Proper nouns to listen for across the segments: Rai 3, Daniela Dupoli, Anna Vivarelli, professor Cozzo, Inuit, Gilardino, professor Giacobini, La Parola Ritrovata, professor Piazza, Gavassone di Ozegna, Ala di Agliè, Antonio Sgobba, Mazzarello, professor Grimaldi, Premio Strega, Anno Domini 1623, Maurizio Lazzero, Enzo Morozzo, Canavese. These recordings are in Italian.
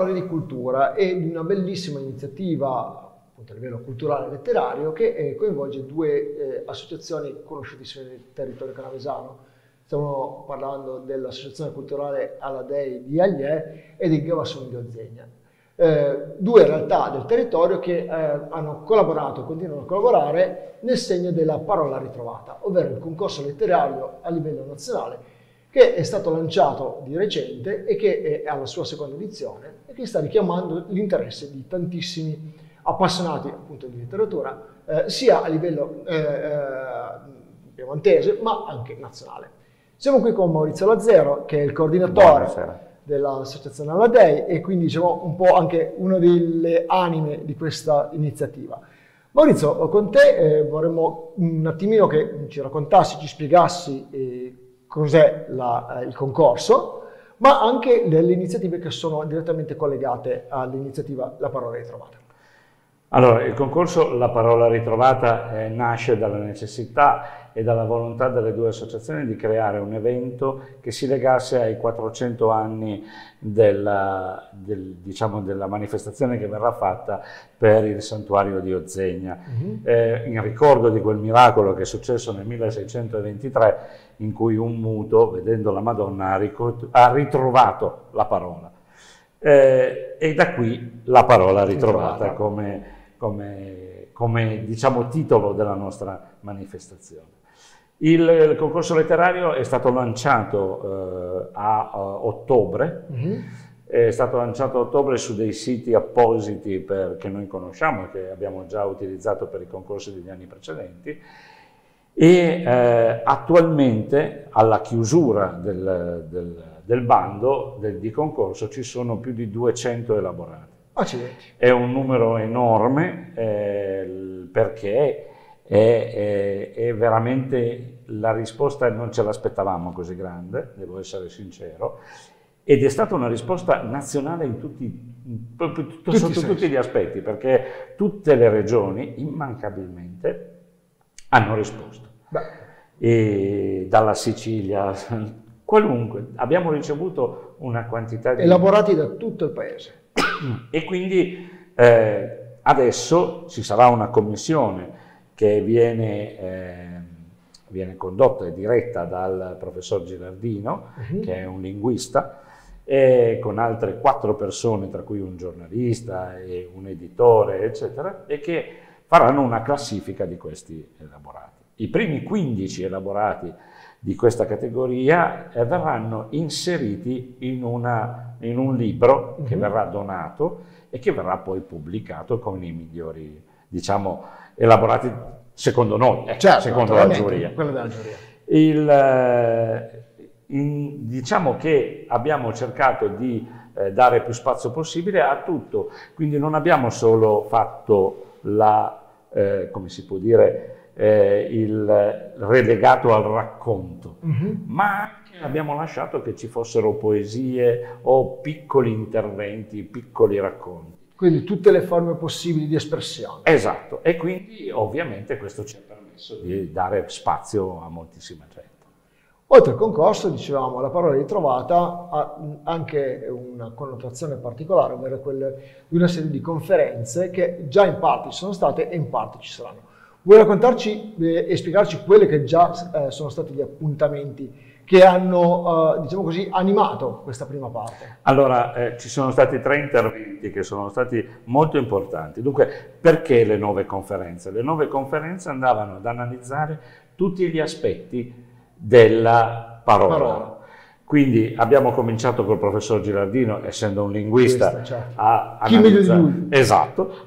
parlare di cultura e di una bellissima iniziativa a livello culturale e letterario che coinvolge due associazioni conosciutissime nel territorio canavesano. Stiamo parlando dell'associazione culturale Ala di Agliè e di Gavassone di Ozegna. Due realtà del territorio che hanno collaborato e continuano a collaborare nel segno della Parola Ritrovata, ovvero il concorso letterario a livello nazionale che è stato lanciato di recente e che è alla sua seconda edizione e che sta richiamando l'interesse di tantissimi appassionati appunto di letteratura, sia a livello piemontese ma anche nazionale. Siamo qui con Maurizio Lazzero, che è il coordinatore dell'associazione Ala Dei e quindi diciamo un po' anche una delle anime di questa iniziativa. Maurizio, con te vorremmo un attimino che ci raccontassi, ci spiegassi cos'è il concorso, ma anche delle iniziative che sono direttamente collegate all'iniziativa La Parola Ritrovata. Allora, il concorso La Parola Ritrovata nasce dalla necessità e dalla volontà delle due associazioni di creare un evento che si legasse ai 400 anni della manifestazione che verrà fatta per il santuario di Ozegna, in ricordo di quel miracolo che è successo nel 1623, in cui un muto, vedendo la Madonna, ha ritrovato la parola. E da qui La Parola Ritrovata come diciamo, titolo della nostra manifestazione. Il concorso letterario è stato lanciato a ottobre, è stato lanciato a ottobre su dei siti appositi che noi conosciamo e che abbiamo già utilizzato per i concorsi degli anni precedenti. E attualmente alla chiusura del bando di concorso ci sono più di 200 elaborati. Accidenti. È un numero enorme perché è veramente la risposta, non ce l'aspettavamo così grande, devo essere sincero, ed è stata una risposta nazionale sotto tutti gli aspetti, perché tutte le regioni immancabilmente hanno risposto. E dalla Sicilia, qualunque, abbiamo ricevuto una quantità di... Elaborati da tutto il paese. E quindi adesso ci sarà una commissione che viene condotta e diretta dal professor Gilardino, che è un linguista, e con altre 4 persone, tra cui un giornalista e un editore, eccetera, e che faranno una classifica di questi elaborati. I primi 15 elaborati di questa categoria verranno inseriti in un libro che verrà donato e che verrà poi pubblicato con i migliori, diciamo, elaborati secondo noi, certo, secondo la giuria. Quello della giuria. Diciamo che abbiamo cercato di dare più spazio possibile a tutto, quindi non abbiamo solo fatto come si può dire, il relegato al racconto, ma anche abbiamo lasciato che ci fossero poesie o piccoli interventi, piccoli racconti. Quindi tutte le forme possibili di espressione. Esatto, e quindi ovviamente questo ci ha permesso di dare spazio a moltissima gente. Oltre al concorso, dicevamo, La Parola Ritrovata ha anche una connotazione particolare, ovvero quella di una serie di conferenze che già in parte ci sono state e in parte ci saranno. Vuoi raccontarci e spiegarci quelli che già sono stati gli appuntamenti che hanno, diciamo così, animato questa prima parte? Allora, ci sono stati 3 interventi che sono stati molto importanti. Dunque, perché le 9 conferenze? Le 9 conferenze andavano ad analizzare tutti gli aspetti della parola. Quindi abbiamo cominciato col professor Gilardino, essendo un linguista, ha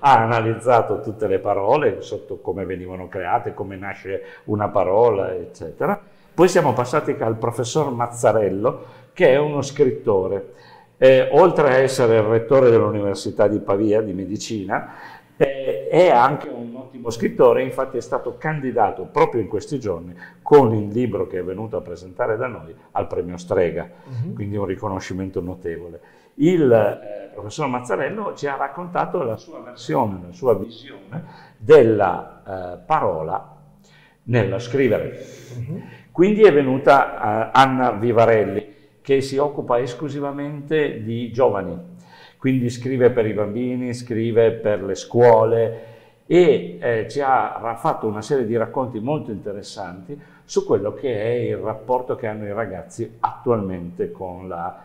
analizzato tutte le parole, sotto come venivano create, come nasce una parola, eccetera. Poi siamo passati al professor Mazzarello, che è uno scrittore. Oltre a essere il rettore dell'Università di Pavia di Medicina, è anche un ottimo scrittore, infatti è stato candidato proprio in questi giorni con il libro che è venuto a presentare da noi al Premio Strega, quindi un riconoscimento notevole. Il professor Mazzarello ci ha raccontato la sua versione, la sua visione della parola nello scrivere. Quindi è venuta Anna Vivarelli, che si occupa esclusivamente di giovani. Quindi scrive per i bambini, scrive per le scuole e ci ha fatto una serie di racconti molto interessanti su quello che è il rapporto che hanno i ragazzi attualmente con la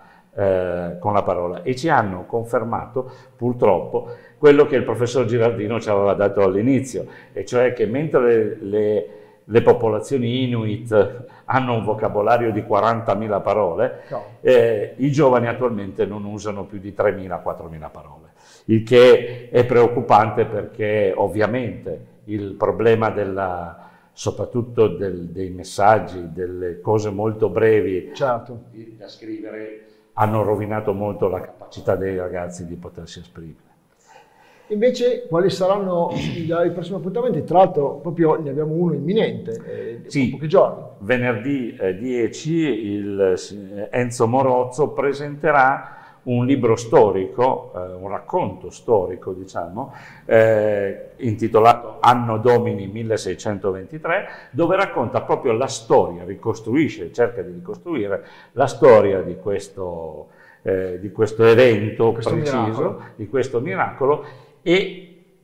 parola, e ci hanno confermato purtroppo quello che il professor Gilardino ci aveva dato all'inizio, e cioè che mentre le popolazioni Inuit hanno un vocabolario di 40.000 parole, no, i giovani attualmente non usano più di 3.000-4.000 parole, il che è preoccupante perché ovviamente il problema della, soprattutto dei messaggi, delle cose molto brevi, certo, da scrivere, hanno rovinato molto la capacità dei ragazzi di potersi esprimere. Invece, quali saranno i prossimi appuntamenti? Tra l'altro, proprio ne abbiamo uno imminente, sì, pochi giorni. Venerdì 10 Enzo Morozzo presenterà un libro storico, un racconto storico, diciamo, intitolato Anno Domini 1623, dove racconta proprio la storia, ricostruisce, cerca di ricostruire la storia di questo evento preciso, miracolo, di questo miracolo, e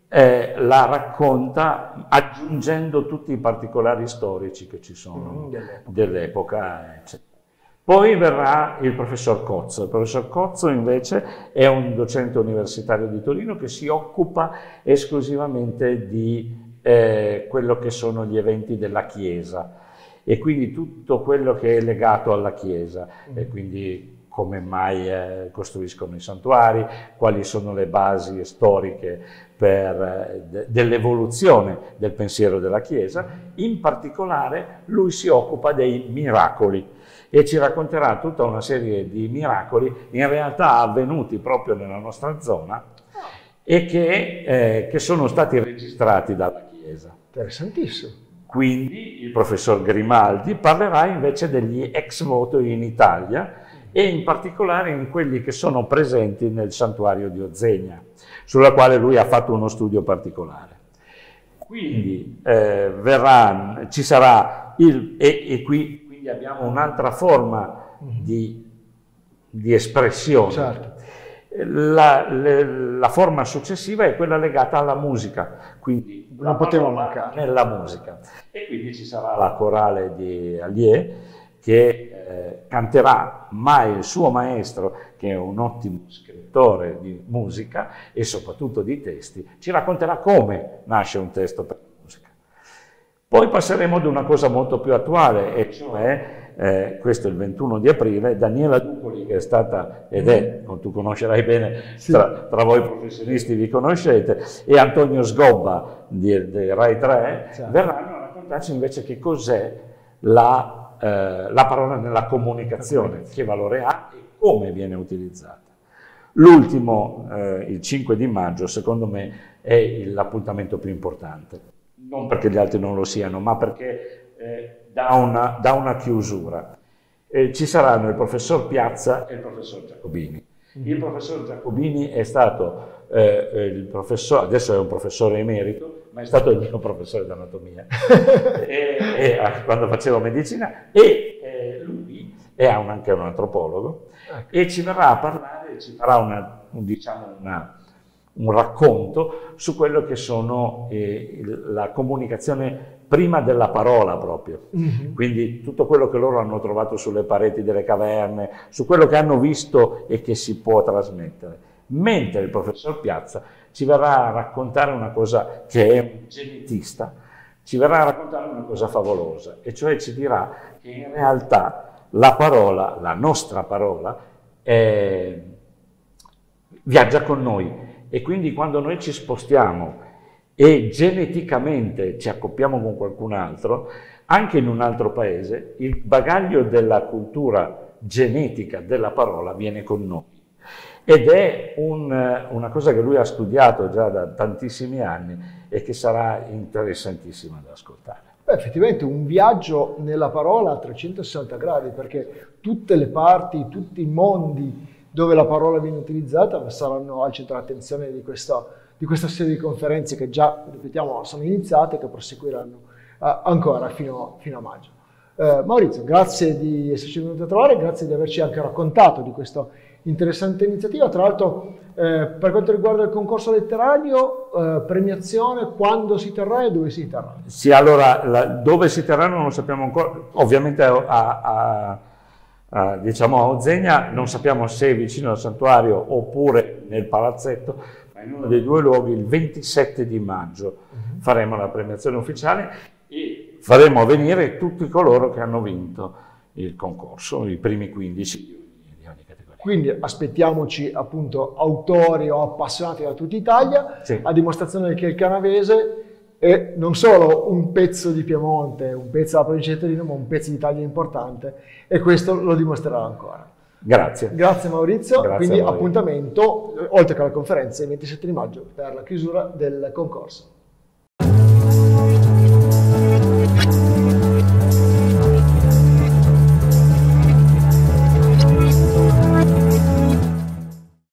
la racconta aggiungendo tutti i particolari storici che ci sono dell'epoca, eccetera. Poi verrà il professor Cozzo. Il professor Cozzo invece è un docente universitario di Torino che si occupa esclusivamente di quello che sono gli eventi della Chiesa, e quindi tutto quello che è legato alla Chiesa, e quindi come mai costruiscono i santuari, quali sono le basi storiche dell'evoluzione del pensiero della Chiesa. In particolare lui si occupa dei miracoli, e ci racconterà tutta una serie di miracoli in realtà avvenuti proprio nella nostra zona e che sono stati registrati dalla Chiesa. Interessantissimo. Quindi il professor Grimaldi parlerà invece degli ex voto in Italia e in particolare in quelli che sono presenti nel santuario di Ozegna, sulla quale lui ha fatto uno studio particolare. Quindi ci sarà abbiamo un'altra forma di espressione. Certo. La forma successiva è quella legata alla musica, quindi non poteva mancare nella musica. E quindi ci sarà la corale di Agliè che canterà "Mai il suo maestro", che è un ottimo scrittore di musica e soprattutto di testi, ci racconterà come nasce un testo per musica. Poi passeremo ad una cosa molto più attuale, e cioè, questo è il 21 di aprile, Daniela Dupoli, che è stata, ed è, tu conoscerai bene, sì, tra voi professionisti vi conoscete, e Antonio Sgobba di Rai 3, certo, verranno a raccontarci invece che cos'è la parola nella comunicazione, che valore ha e come viene utilizzata. L'ultimo, il 5 di maggio, secondo me è l'appuntamento più importante. Non perché gli altri non lo siano, ma perché dà una chiusura. Ci saranno il professor Piazza e il professor Giacobini. Il professor Giacobini è stato il professore, adesso è un professore emerito, ma è stato il mio professore d'anatomia quando facevo medicina, e lui è anche un antropologo, e ci verrà a parlare, ci farà un racconto su quello che sono la comunicazione prima della parola proprio, quindi tutto quello che loro hanno trovato sulle pareti delle caverne, su quello che hanno visto e che si può trasmettere, mentre il professor Piazza ci verrà a raccontare una cosa che è un genetista, ci verrà a raccontare una cosa favolosa, e cioè ci dirà che in realtà la parola, la nostra parola, viaggia con noi. E quindi quando noi ci spostiamo e geneticamente ci accoppiamo con qualcun altro, anche in un altro paese, il bagaglio della cultura genetica della parola viene con noi. Ed è una cosa che lui ha studiato già da tantissimi anni e che sarà interessantissima da ascoltare. Beh, effettivamente un viaggio nella parola a 360 gradi, perché tutte le parti, tutti i mondi dove la parola viene utilizzata saranno al centro dell'attenzione di questa serie di conferenze che già, ripetiamo, sono iniziate e che proseguiranno ancora fino a maggio. Maurizio, grazie di esserci venuto a trovare, grazie di averci anche raccontato di questa interessante iniziativa. Tra l'altro Per quanto riguarda il concorso letterario, premiazione, quando si terrà e dove si terrà? Sì, allora, dove si terrà non lo sappiamo ancora, ovviamente diciamo a Ozegna, non sappiamo se è vicino al santuario oppure nel palazzetto, ma in uno dei due luoghi il 27 di maggio faremo la premiazione ufficiale e faremo venire tutti coloro che hanno vinto il concorso, i primi 15. Quindi aspettiamoci appunto autori o appassionati da tutta Italia, sì, a dimostrazione che il Canavese è non solo un pezzo di Piemonte, un pezzo della provincia di Torino, ma un pezzo d'Italia importante, e questo lo dimostrerà ancora. Grazie. Grazie Maurizio, quindi appuntamento, oltre che alla conferenza, il 27 di maggio per la chiusura del concorso.